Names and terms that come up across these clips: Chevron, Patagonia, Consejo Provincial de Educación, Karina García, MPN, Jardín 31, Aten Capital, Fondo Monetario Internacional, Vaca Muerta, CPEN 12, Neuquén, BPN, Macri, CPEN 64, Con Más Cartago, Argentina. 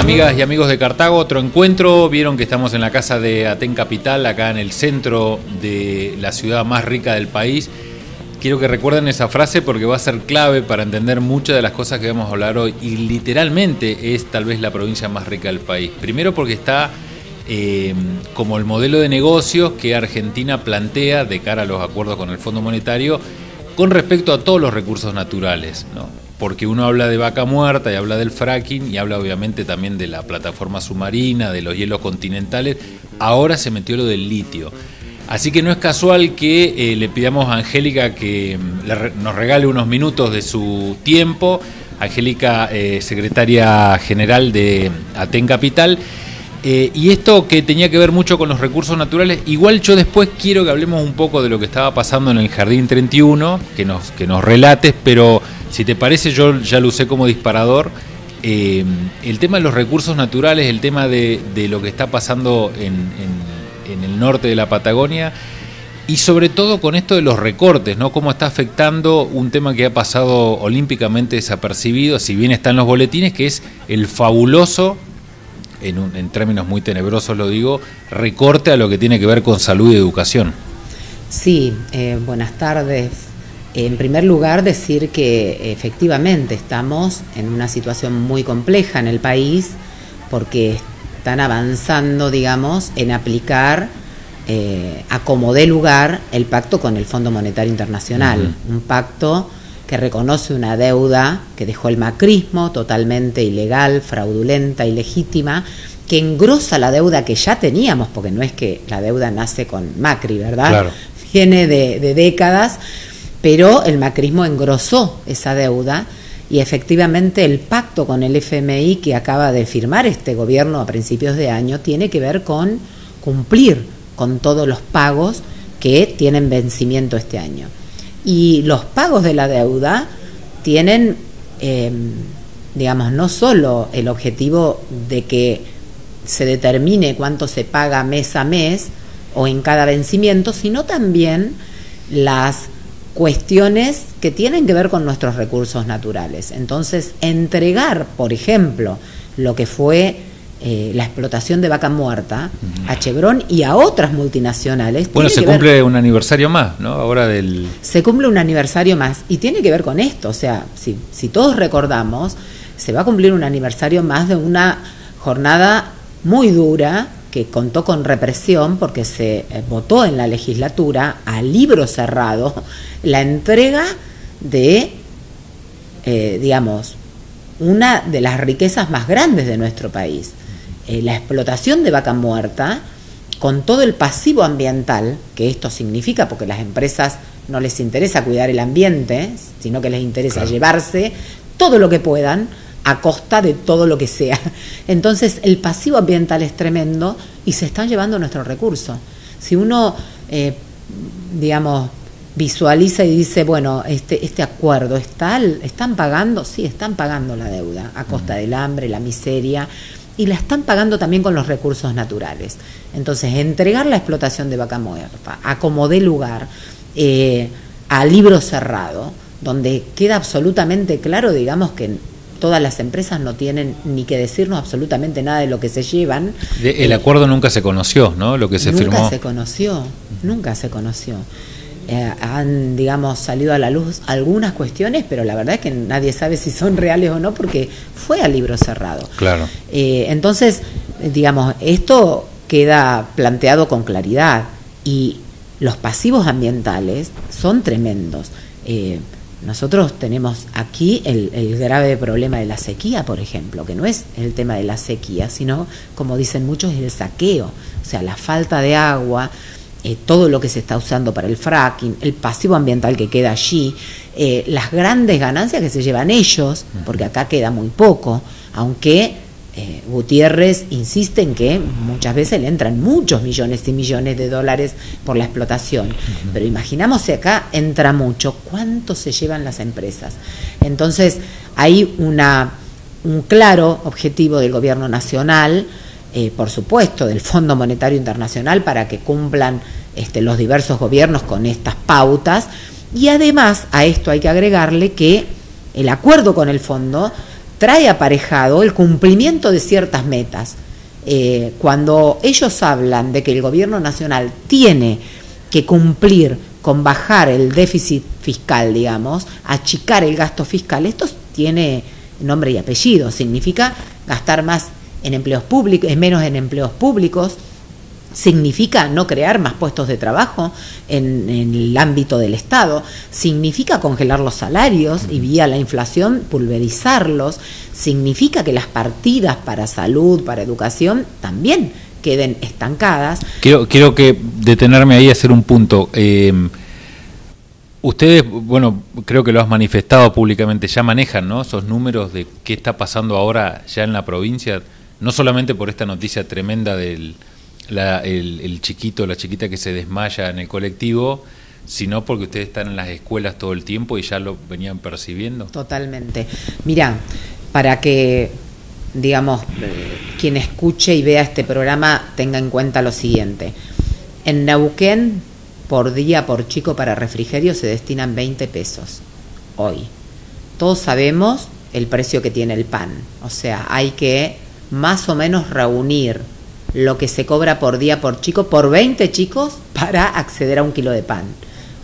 Amigas y amigos de Cartago, otro encuentro. Vieron que estamos en la casa de Aten Capital, acá en el centro de la ciudad más rica del país. Quiero que recuerden esa frase porque va a ser clave para entender muchas de las cosas que vamos a hablar hoy. Y literalmente es tal vez la provincia más rica del país. Primero porque está como el modelo de negocios que Argentina plantea de cara a los acuerdos con el Fondo Monetario con respecto a todos los recursos naturales, ¿no? Porque uno habla de Vaca Muerta y habla del fracking y habla obviamente también de la plataforma submarina, de los hielos continentales. Ahora se metió lo del litio. Así que no es casual que le pidamos a Angélica que nos regale unos minutos de su tiempo. Angélica, secretaria general de Aten Capital. Y esto que tenía que ver mucho con los recursos naturales, igual yo después quiero que hablemos un poco de lo que estaba pasando en el Jardín 31, que nos relates, pero si te parece yo ya lo usé como disparador, el tema de los recursos naturales, el tema de lo que está pasando en el norte de la Patagonia y sobre todo con esto de los recortes, ¿no? Cómo está afectando un tema que ha pasado olímpicamente desapercibido, si bien está en los boletines, que es el fabuloso... En términos muy tenebrosos lo digo, recorte a lo que tiene que ver con salud y educación. Sí, buenas tardes. En primer lugar, decir que efectivamente estamos en una situación muy compleja en el país porque están avanzando, digamos, en aplicar a como dé lugar el pacto con el Fondo Monetario Internacional, un pacto que reconoce una deuda que dejó el macrismo, totalmente ilegal, fraudulenta, ilegítima, que engrosa la deuda que ya teníamos, porque no es que la deuda nace con Macri, ¿verdad? Claro. Viene de décadas, pero el macrismo engrosó esa deuda y efectivamente el pacto con el FMI que acaba de firmar este gobierno a principios de año tiene que ver con cumplir con todos los pagos que tienen vencimiento este año. Y los pagos de la deuda tienen, digamos, no solo el objetivo de que se determine cuánto se paga mes a mes o en cada vencimiento, sino también las cuestiones que tienen que ver con nuestros recursos naturales. Entonces, entregar, por ejemplo, lo que fue la explotación de Vaca Muerta a Chevron y a otras multinacionales. Bueno, se cumple un aniversario más, ¿no? Ahora del... Se cumple un aniversario más y tiene que ver con esto, o sea, si todos recordamos, se va a cumplir un aniversario más de una jornada muy dura que contó con represión porque se votó en la legislatura a libro cerrado la entrega de, digamos, una de las riquezas más grandes de nuestro país. La explotación de Vaca Muerta, con todo el pasivo ambiental, que esto significa, porque las empresas no les interesa cuidar el ambiente, sino que les interesa llevarse todo lo que puedan a costa de todo lo que sea. Entonces, el pasivo ambiental es tremendo y se están llevando nuestro recurso. Si uno, digamos, visualiza y dice, bueno, este acuerdo es tal, ¿están pagando? Sí, están pagando la deuda a costa del hambre, la miseria, y la están pagando también con los recursos naturales. Entonces, entregar la explotación de Vaca Muerta a como dé lugar, a libro cerrado, donde queda absolutamente claro, digamos, que todas las empresas no tienen ni que decirnos absolutamente nada de lo que se llevan. El acuerdo nunca se conoció, ¿no? Lo que se firmó. Nunca se conoció, nunca se conoció. Han, digamos, salido a la luz algunas cuestiones, pero la verdad es que nadie sabe si son reales o no porque fue a libro cerrado. Claro. Entonces, digamos, esto queda planteado con claridad y los pasivos ambientales son tremendos. Nosotros tenemos aquí el grave problema de la sequía, por ejemplo, que no es el tema de la sequía, sino, como dicen muchos, es el saqueo, o sea, la falta de agua... todo lo que se está usando para el fracking, el pasivo ambiental que queda allí, las grandes ganancias que se llevan ellos, porque acá queda muy poco, aunque Gutiérrez insiste en que muchas veces le entran muchos millones y millones de dólares por la explotación. Pero imaginamos si acá entra mucho, ¿cuánto se llevan las empresas? Entonces hay un claro objetivo del gobierno nacional, por supuesto, del Fondo Monetario Internacional para que cumplan los diversos gobiernos con estas pautas y además a esto hay que agregarle que el acuerdo con el Fondo trae aparejado el cumplimiento de ciertas metas. Cuando ellos hablan de que el gobierno nacional tiene que cumplir con bajar el déficit fiscal, digamos, achicar el gasto fiscal, esto tiene nombre y apellido, significa gastar más en empleos públicos, menos en empleos públicos, significa no crear más puestos de trabajo en el ámbito del Estado, significa congelar los salarios y vía la inflación pulverizarlos, significa que las partidas para salud, para educación, también queden estancadas. Quiero que detenerme ahí y hacer un punto. Ustedes, bueno, creo que lo has manifestado públicamente, ya manejan, ¿no?, esos números de qué está pasando ahora ya en la provincia, no solamente por esta noticia tremenda del... el chiquito, la chiquita que se desmaya en el colectivo, sino porque ustedes están en las escuelas todo el tiempo y ya lo venían percibiendo. Totalmente. Mirá, para que, digamos, quien escuche y vea este programa tenga en cuenta lo siguiente. En Neuquén, por día, por chico, para refrigerio se destinan 20 pesos hoy. Todos sabemos el precio que tiene el pan. O sea, hay que más o menos reunir lo que se cobra por día por chico, por 20 chicos, para acceder a un kilo de pan.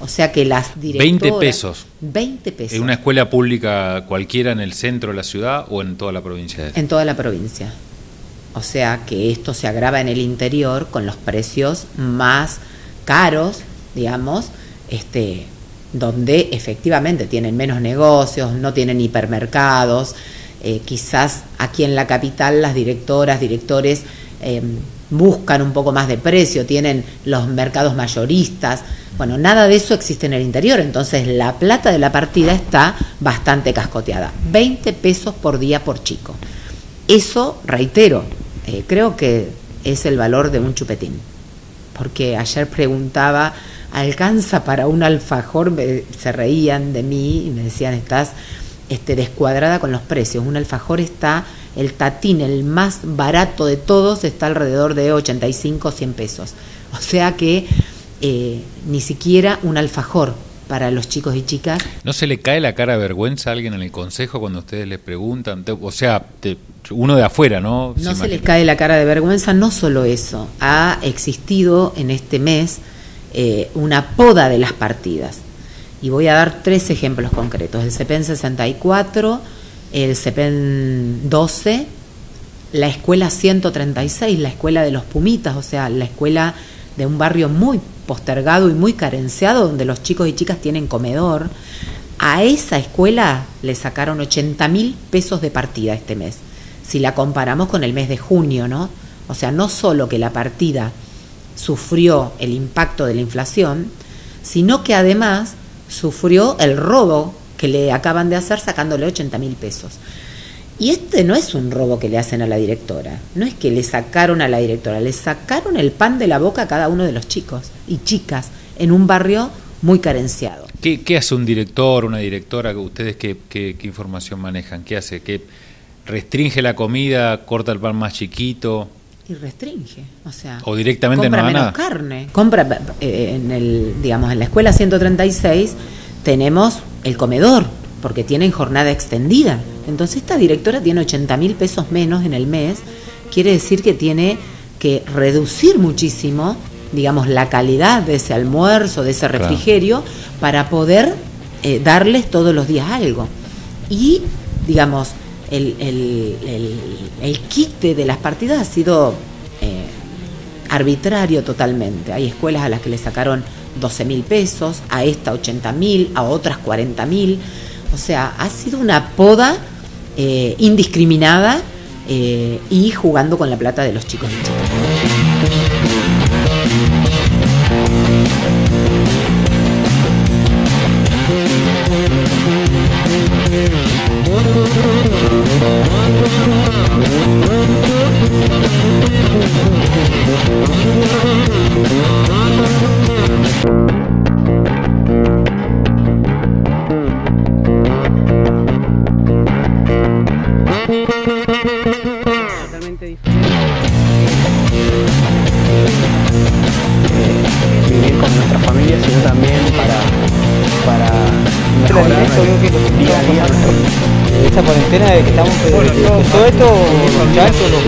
O sea que las directoras... 20 pesos. 20 pesos. ¿En una escuela pública cualquiera en el centro de la ciudad o en toda la provincia? En toda la provincia. O sea que esto se agrava en el interior con los precios más caros, digamos, donde efectivamente tienen menos negocios, no tienen hipermercados. Quizás aquí en la capital las directoras, directores... buscan un poco más de precio, tienen los mercados mayoristas. Bueno, nada de eso existe en el interior, entonces la plata de la partida está bastante cascoteada. 20 pesos por día por chico. Eso, reitero, creo que es el valor de un chupetín. Porque ayer preguntaba, ¿alcanza para un alfajor? Se reían de mí y me decían, estás descuadrada con los precios. Un alfajor está... El tatín, el más barato de todos, está alrededor de 85 o 100 pesos. O sea que ni siquiera un alfajor para los chicos y chicas. ¿No se le cae la cara de vergüenza a alguien en el consejo cuando ustedes les preguntan? O sea, uno de afuera, ¿no? No se les cae la cara de vergüenza, no solo eso. Ha existido en este mes una poda de las partidas. Y voy a dar 3 ejemplos concretos. El CPEN 64... el CPEN 12, la escuela 136, la escuela de los Pumitas, o sea, la escuela de un barrio muy postergado y muy carenciado, donde los chicos y chicas tienen comedor. A esa escuela le sacaron 80.000 pesos de partida este mes, si la comparamos con el mes de junio, ¿no? O sea, no solo que la partida sufrió el impacto de la inflación, sino que además sufrió el robo que le acaban de hacer sacándole 80.000 pesos. Y este no es un robo que le hacen a la directora, no es que le sacaron a la directora, le sacaron el pan de la boca a cada uno de los chicos y chicas en un barrio muy carenciado. ¿Qué hace un director, una directora? ¿Ustedes qué información manejan? ¿Qué hace? ¿Qué restringe la comida, corta el pan más chiquito? Y restringe, o sea, o directamente compra no da menos nada. Carne. Compra, digamos, en la escuela 136 tenemos el comedor, porque tienen jornada extendida. Entonces esta directora tiene 80.000 pesos menos en el mes, quiere decir que tiene que reducir muchísimo, digamos, la calidad de ese almuerzo, de ese refrigerio, claro, para poder darles todos los días algo. Y, digamos, el quite de las partidas ha sido arbitrario totalmente. Hay escuelas a las que le sacaron 12.000 pesos, a esta 80.000, a otras 40.000. O sea, ha sido una poda indiscriminada y jugando con la plata de los chicos y chicas. Esa cuarentena de que estamos todo esto, muchachos,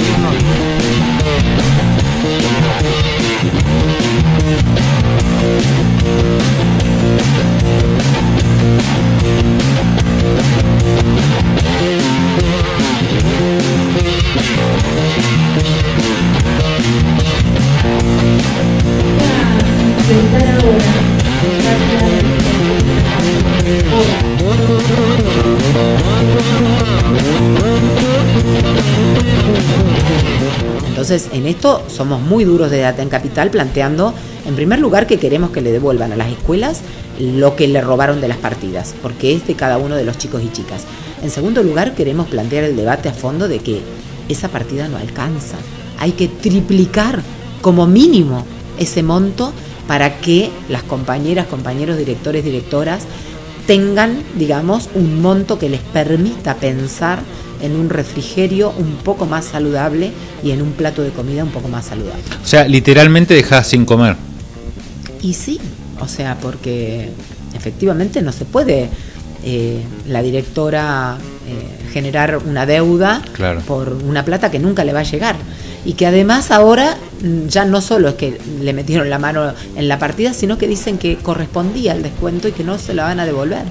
Entonces, en esto somos muy duros desde Aten Capital, planteando, en primer lugar, que queremos que le devuelvan a las escuelas lo que le robaron de las partidas, porque es de cada uno de los chicos y chicas. En segundo lugar, queremos plantear el debate a fondo de que esa partida no alcanza. Hay que triplicar como mínimo ese monto para que las compañeras, compañeros, directores, directoras tengan, digamos, un monto que les permita pensar en un refrigerio un poco más saludable y en un plato de comida un poco más saludable. O sea, literalmente dejás sin comer. Y sí, o sea, porque efectivamente no se puede la directora generar una deuda, claro, por una plata que nunca le va a llegar. Y que además ahora ya no solo es que le metieron la mano en la partida, sino que dicen que correspondía al descuento y que no se la van a devolver.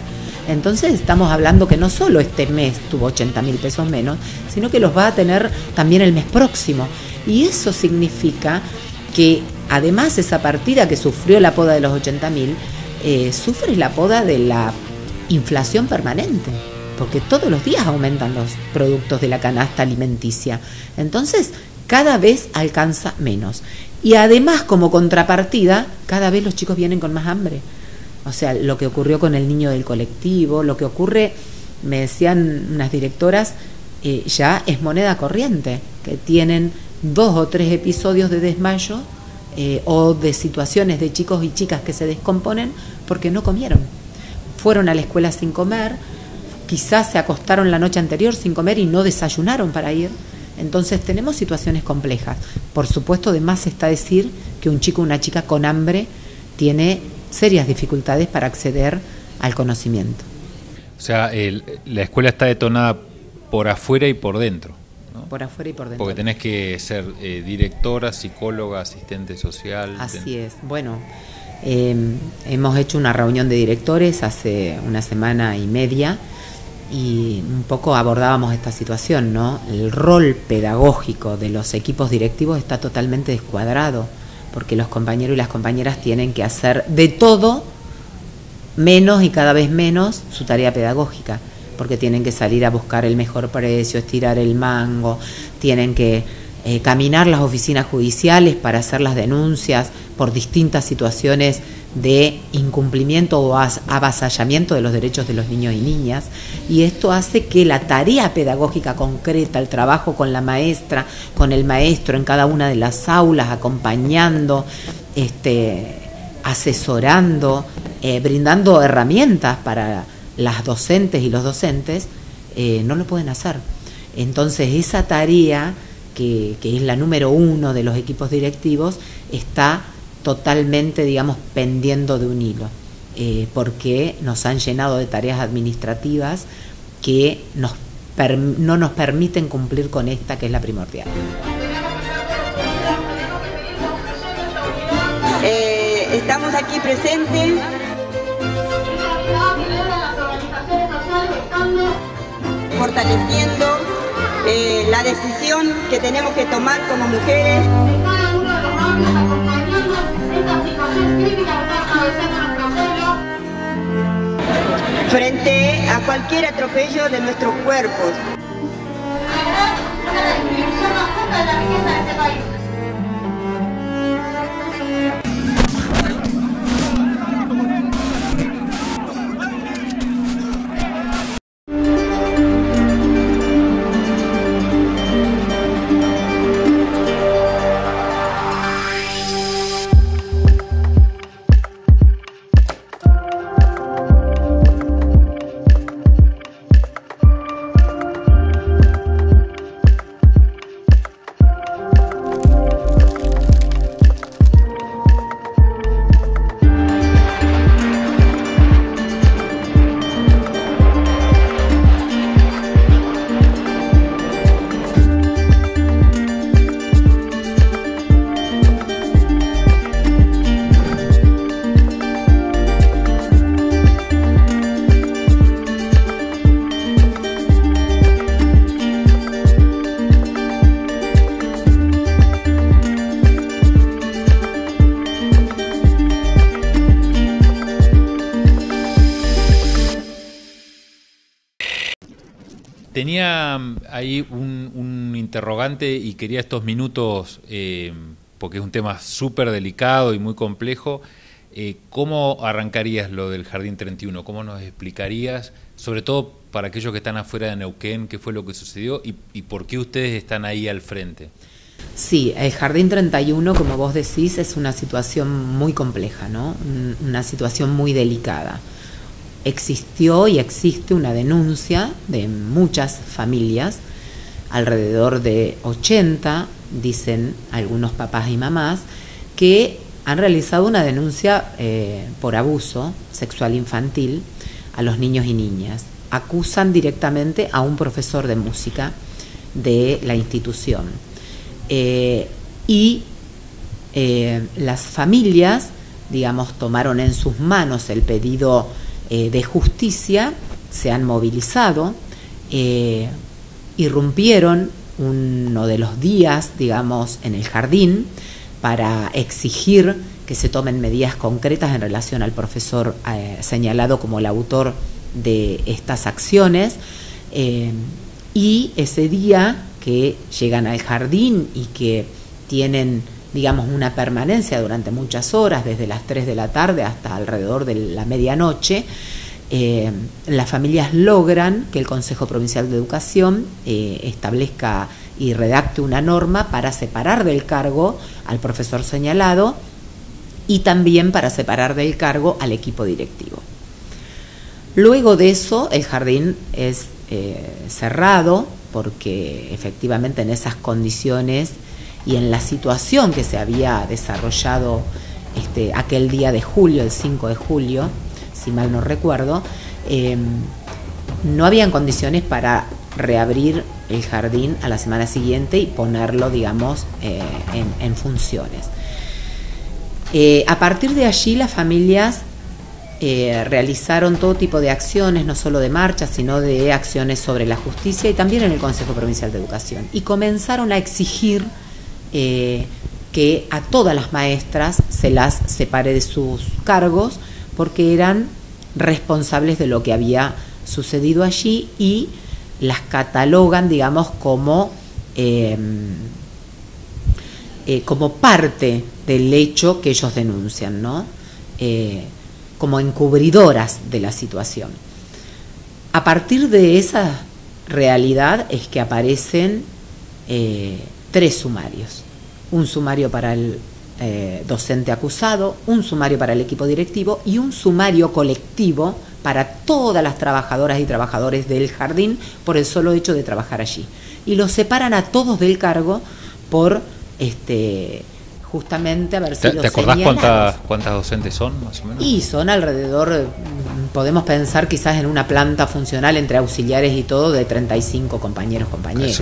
Entonces estamos hablando que no solo este mes tuvo 80.000 pesos menos, sino que los va a tener también el mes próximo. Y eso significa que además esa partida que sufrió la poda de los 80.000, sufre la poda de la inflación permanente, porque todos los días aumentan los productos de la canasta alimenticia. Entonces cada vez alcanza menos. Y además, como contrapartida, cada vez los chicos vienen con más hambre. O sea, lo que ocurrió con el niño del colectivo, lo que ocurre, me decían unas directoras, ya es moneda corriente, que tienen 2 o 3 episodios de desmayo o de situaciones de chicos y chicas que se descomponen porque no comieron. Fueron a la escuela sin comer, quizás se acostaron la noche anterior sin comer y no desayunaron para ir. Entonces tenemos situaciones complejas. Por supuesto, de más está decir que un chico o una chica con hambre tiene serias dificultades para acceder al conocimiento. O sea, la escuela está detonada por afuera y por dentro, ¿no? Por afuera y por dentro. Porque tenés que ser directora, psicóloga, asistente social. Así es. Bueno, hemos hecho una reunión de directores hace una semana y media, y un poco abordábamos esta situación, ¿no? El rol pedagógico de los equipos directivos está totalmente descuadrado, porque los compañeros y las compañeras tienen que hacer de todo menos y cada vez menos su tarea pedagógica, porque tienen que salir a buscar el mejor precio, estirar el mango, tienen que caminar las oficinas judiciales para hacer las denuncias por distintas situaciones de incumplimiento o avasallamiento de los derechos de los niños y niñas, y esto hace que la tarea pedagógica concreta, el trabajo con la maestra, con el maestro en cada una de las aulas, acompañando, asesorando, brindando herramientas para las docentes y los docentes, no lo pueden hacer. Entonces esa tarea, que es la número 1 de los equipos directivos, está totalmente, digamos, pendiendo de un hilo, porque nos han llenado de tareas administrativas que no nos permiten cumplir con esta, que es la primordial. Estamos aquí presentes. Fortaleciendo la decisión que tenemos que tomar como mujeres. Frente a cualquier atropello de nuestros cuerpos. Tenía ahí un interrogante y quería estos minutos, porque es un tema súper delicado y muy complejo. ¿Cómo arrancarías lo del Jardín 31? ¿Cómo nos explicarías, sobre todo para aquellos que están afuera de Neuquén, qué fue lo que sucedió y por qué ustedes están ahí al frente? Sí, el Jardín 31, como vos decís, es una situación muy compleja, ¿no? Una situación muy delicada. Existió y existe una denuncia de muchas familias, alrededor de 80, dicen algunos papás y mamás, que han realizado una denuncia por abuso sexual infantil a los niños y niñas. Acusan directamente a un profesor de música de la institución. Las familias, digamos, tomaron en sus manos el pedido de justicia, se han movilizado, irrumpieron uno de los días, digamos, en el jardín, para exigir que se tomen medidas concretas en relación al profesor señalado como el autor de estas acciones. Y ese día que llegan al jardín y que tienen, digamos, una permanencia durante muchas horas, desde las 3 de la tarde hasta alrededor de la medianoche, las familias logran que el Consejo Provincial de Educación establezca y redacte una norma para separar del cargo al profesor señalado y también para separar del cargo al equipo directivo. Luego de eso, el jardín es cerrado, porque efectivamente en esas condiciones y en la situación que se había desarrollado aquel día de julio, el 5 de julio, si mal no recuerdo, no habían condiciones para reabrir el jardín a la semana siguiente y ponerlo, digamos, en funciones. A partir de allí, las familias realizaron todo tipo de acciones, no solo de marcha, sino de acciones sobre la justicia y también en el Consejo Provincial de Educación. Y comenzaron a exigir que a todas las maestras se las separe de sus cargos, porque eran responsables de lo que había sucedido allí y las catalogan, digamos, como parte del hecho que ellos denuncian, ¿no? Como encubridoras de la situación. A partir de esa realidad es que aparecen 3 sumarios. Un sumario para el docente acusado, un sumario para el equipo directivo y un sumario colectivo para todas las trabajadoras y trabajadores del jardín por el solo hecho de trabajar allí. Y los separan a todos del cargo por justamente haber sido señalados. ¿Te acordás cuántas docentes son, más o menos? Y son alrededor, podemos pensar quizás en una planta funcional entre auxiliares y todo, de 35 compañeros, compañeras.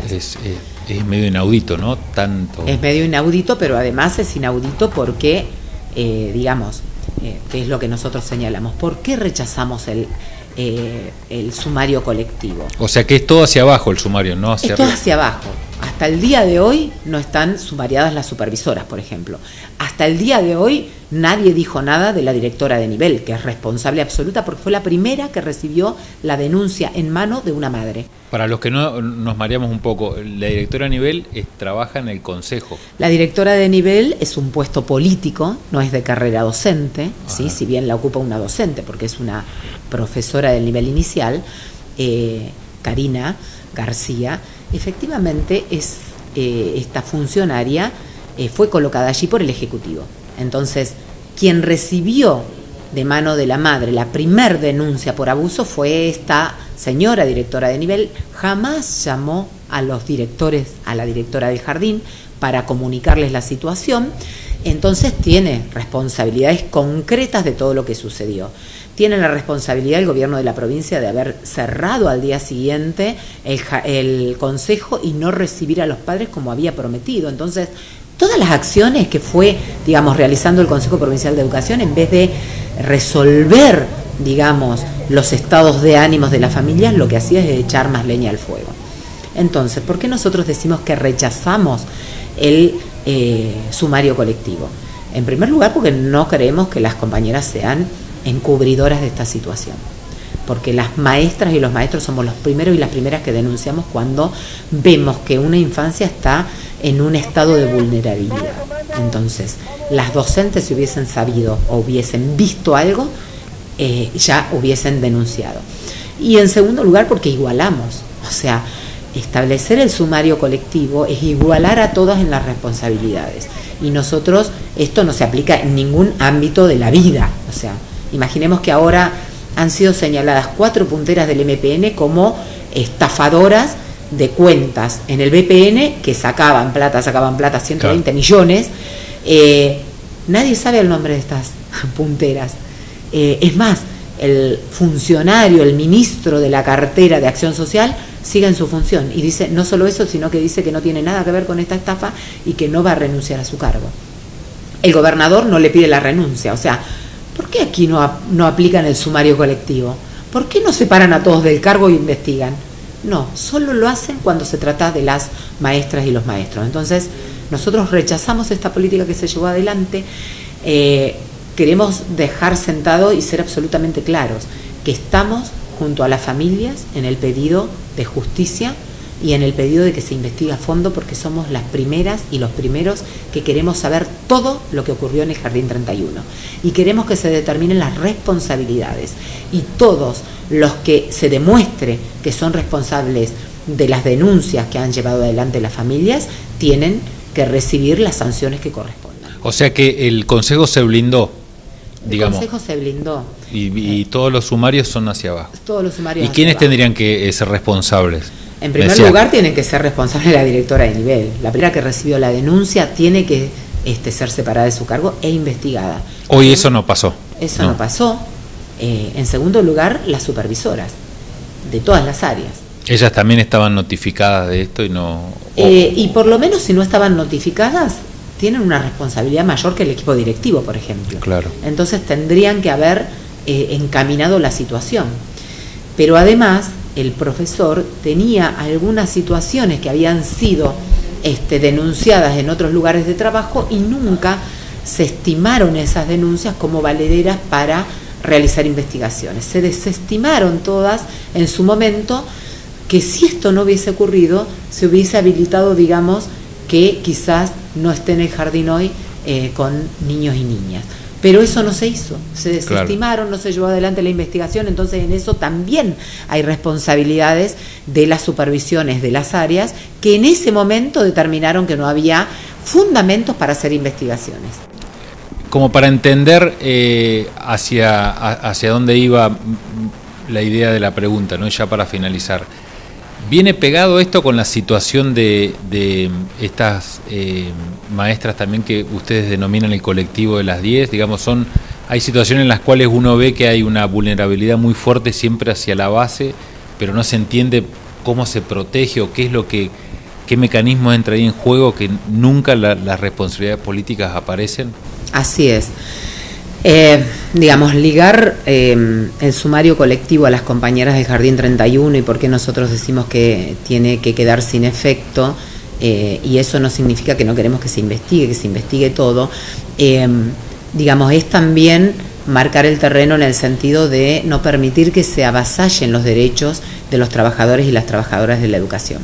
Es medio inaudito, ¿no? Tanto. Es medio inaudito, pero además es inaudito porque, digamos, que es lo que nosotros señalamos. ¿Por qué rechazamos el sumario colectivo? O sea que es todo hacia abajo el sumario, no hacia arriba. Es todo hacia abajo. Hasta el día de hoy no están sumariadas las supervisoras, por ejemplo. Hasta el día de hoy nadie dijo nada de la directora de nivel, que es responsable absoluta, porque fue la primera que recibió la denuncia en mano de una madre. Para los que no nos mareamos un poco, la directora de nivel trabaja en el consejo. La directora de nivel es un puesto político, no es de carrera docente, ¿sí? Si bien la ocupa una docente, porque es una profesora del nivel inicial, Karina García. Efectivamente, esta funcionaria fue colocada allí por el Ejecutivo. Entonces, quien recibió de mano de la madre la primer denuncia por abuso fue esta señora directora de nivel. Jamás llamó a los directores, a la directora del jardín, para comunicarles la situación. Entonces tiene responsabilidades concretas de todo lo que sucedió. Tiene la responsabilidad el gobierno de la provincia de haber cerrado al día siguiente el consejo y no recibir a los padres como había prometido. Entonces, todas las acciones que fue, digamos, realizando el Consejo Provincial de Educación, en vez de resolver, digamos, los estados de ánimos de las familias, lo que hacía es echar más leña al fuego. Entonces, ¿por qué nosotros decimos que rechazamos el sumario colectivo? En primer lugar, porque no creemos que las compañeras sean encubridoras de esta situación. porque las maestras y los maestros somos los primeros y las primeras que denunciamos cuando vemos que una infancia está en un estado de vulnerabilidad. Entonces, las docentes si hubiesen sabido o hubiesen visto algo, ya hubiesen denunciado. Y en segundo lugar, porque igualamos, o sea, establecer el sumario colectivo es igualar a todas en las responsabilidades. Y nosotros, esto no se aplica en ningún ámbito de la vida. O sea, imaginemos que ahora han sido señaladas 4 punteras del MPN como estafadoras de cuentas en el BPN que sacaban plata, 120 claro. millones. Nadie sabe el nombre de estas punteras. Es más, el funcionario, el ministro de la cartera de Acción Social sigue en su función y dice no solo eso, sino que dice que no tiene nada que ver con esta estafa y que no va a renunciar a su cargo. El gobernador no le pide la renuncia. O sea, ¿por qué aquí no aplican el sumario colectivo? ¿Por qué no separan a todos del cargo y investigan? No, solo lo hacen cuando se trata de las maestras y los maestros. Entonces, nosotros rechazamos esta política que se llevó adelante. Queremos dejar sentado y ser absolutamente claros que estamos junto a las familias en el pedido de justicia y en el pedido de que se investigue a fondo, porque somos las primeras y los primeros que queremos saber todo lo que ocurrió en el Jardín 31. Y queremos que se determinen las responsabilidades. Y todos los que se demuestre que son responsables de las denuncias que han llevado adelante las familias, tienen que recibir las sanciones que correspondan. O sea que el Consejo se blindó. Digamos. El Consejo se blindó. Y todos los sumarios son hacia abajo. Todos los sumarios. ¿Y quiénes tendrían que ser responsables? En primer lugar, tienen que ser responsables la directora de nivel. La primera que recibió la denuncia tiene que ser separada de su cargo e investigada. Hoy eso no pasó. Eso no pasó. En segundo lugar, las supervisoras de todas las áreas. ¿Ellas también estaban notificadas de esto y no...? Y por lo menos si no estaban notificadas, tienen una responsabilidad mayor que el equipo directivo, por ejemplo. Claro. Entonces tendrían que haber encaminado la situación. Pero además, el profesor tenía algunas situaciones que habían sido denunciadas en otros lugares de trabajo y nunca se estimaron esas denuncias como valederas para realizar investigaciones. Se desestimaron todas en su momento, que si esto no hubiese ocurrido, se hubiese habilitado, digamos, que quizás no esté en el jardín hoy con niños y niñas. Pero eso no se hizo, se desestimaron, claro. No se llevó adelante la investigación, entonces en eso también hay responsabilidades de las supervisiones de las áreas que en ese momento determinaron que no había fundamentos para hacer investigaciones. Como para entender hacia dónde iba la idea de la pregunta, ¿no? Ya para finalizar, ¿viene pegado esto con la situación de estas maestras también que ustedes denominan el colectivo de las 10? Digamos, hay situaciones en las cuales uno ve que hay una vulnerabilidad muy fuerte siempre hacia la base, pero no se entiende cómo se protege o qué mecanismos entra ahí en juego, que nunca las responsabilidades políticas aparecen. Así es. Digamos, ligar el sumario colectivo a las compañeras del Jardín 31 y por qué nosotros decimos que tiene que quedar sin efecto, y eso no significa que no queremos que se investigue todo, digamos, es también marcar el terreno en el sentido de no permitir que se avasallen los derechos de los trabajadores y las trabajadoras de la educación.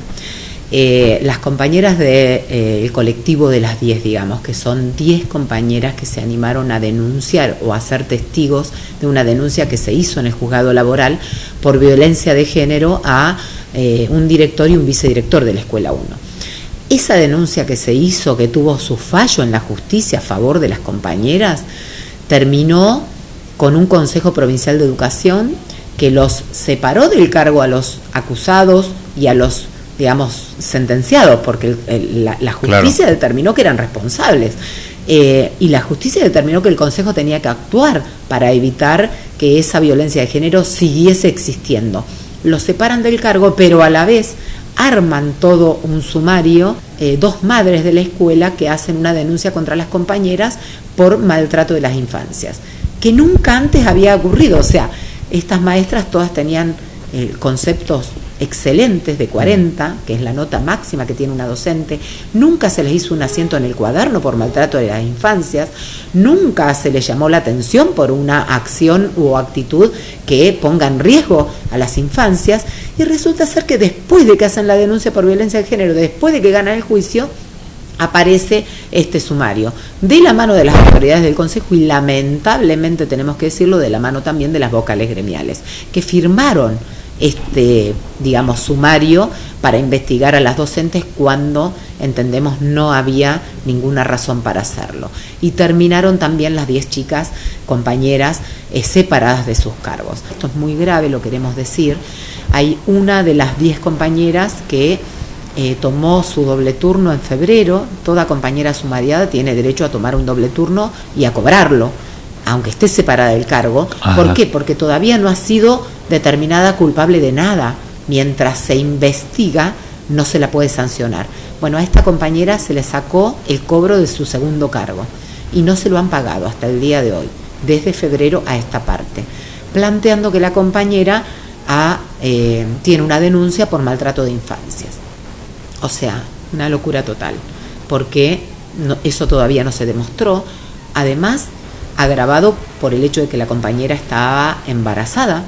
Las compañeras del colectivo de las 10, digamos, que son 10 compañeras que se animaron a denunciar o a ser testigos de una denuncia que se hizo en el juzgado laboral por violencia de género a un director y un vicedirector de la Escuela 1. Esa denuncia que se hizo, que tuvo su fallo en la justicia a favor de las compañeras, terminó con un Consejo Provincial de Educación que los separó del cargo a los acusados y a los, digamos, sentenciados, porque la justicia claro. determinó que eran responsables. Y la justicia determinó que el Consejo tenía que actuar para evitar que esa violencia de género siguiese existiendo. Los separan del cargo, pero a la vez arman todo un sumario, 2 madres de la escuela que hacen una denuncia contra las compañeras por maltrato de las infancias, que nunca antes había ocurrido. O sea, estas maestras todas tenían conceptos excelentes de 40, que es la nota máxima que tiene una docente, nunca se les hizo un asiento en el cuaderno por maltrato de las infancias, nunca se les llamó la atención por una acción o actitud que ponga en riesgo a las infancias, y resulta ser que después de que hacen la denuncia por violencia de género, después de que ganan el juicio, aparece este sumario, de la mano de las autoridades del Consejo y lamentablemente tenemos que decirlo, de la mano también de las vocales gremiales, que firmaron este, digamos, sumario para investigar a las docentes cuando, entendemos, no había ninguna razón para hacerlo. Y terminaron también las 10 chicas, compañeras, separadas de sus cargos. Esto es muy grave, lo queremos decir. Hay una de las 10 compañeras que tomó su doble turno en febrero. Toda compañera sumariada tiene derecho a tomar un doble turno y a cobrarlo, aunque esté separada del cargo. Ajá. ¿Por qué? Porque todavía no ha sido determinada culpable de nada. Mientras se investiga, no se la puede sancionar. Bueno, a esta compañera se le sacó el cobro de su segundo cargo y no se lo han pagado hasta el día de hoy, desde febrero a esta parte, planteando que la compañera tiene una denuncia por maltrato de infancias. O sea, una locura total, porque no, eso todavía no se demostró. Además, agravado por el hecho de que la compañera estaba embarazada,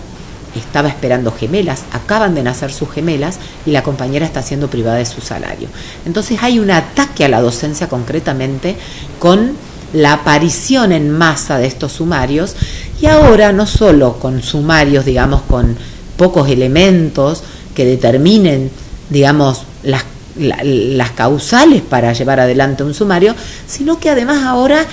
estaba esperando gemelas, acaban de nacer sus gemelas y la compañera está siendo privada de su salario. Entonces hay un ataque a la docencia concretamente con la aparición en masa de estos sumarios, y ahora no solo con sumarios, digamos, con pocos elementos que determinen, digamos, las causales para llevar adelante un sumario, sino que además ahora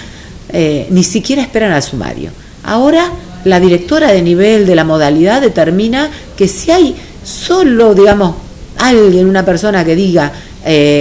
ni siquiera esperan al sumario. Ahora la directora de nivel de la modalidad determina que si hay solo, digamos, alguien, una persona que diga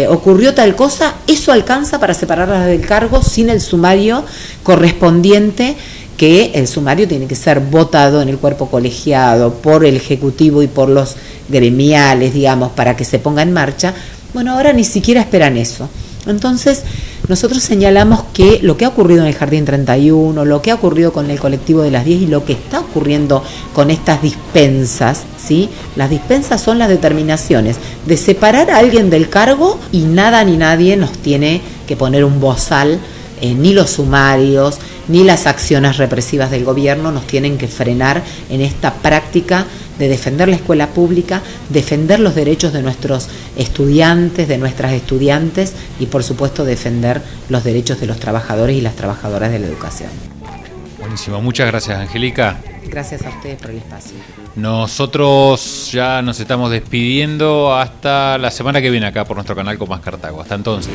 ocurrió tal cosa, eso alcanza para separarla del cargo sin el sumario correspondiente, que el sumario tiene que ser votado en el cuerpo colegiado por el Ejecutivo y por los gremiales, digamos, para que se ponga en marcha. Bueno, ahora ni siquiera esperan eso. Entonces, nosotros señalamos que lo que ha ocurrido en el Jardín 31, lo que ha ocurrido con el colectivo de las 10 y lo que está ocurriendo con estas dispensas, ¿sí? Las dispensas son las determinaciones de separar a alguien del cargo y nada ni nadie nos tiene que poner un bozal, ni los sumarios, ni las acciones represivas del gobierno nos tienen que frenar en esta práctica de defender la escuela pública, defender los derechos de nuestros estudiantes, de nuestras estudiantes y, por supuesto, defender los derechos de los trabajadores y las trabajadoras de la educación. Buenísimo, muchas gracias, Angélica. Gracias a ustedes por el espacio. Nosotros ya nos estamos despidiendo hasta la semana que viene acá por nuestro canal Con Más Cartago. Hasta entonces.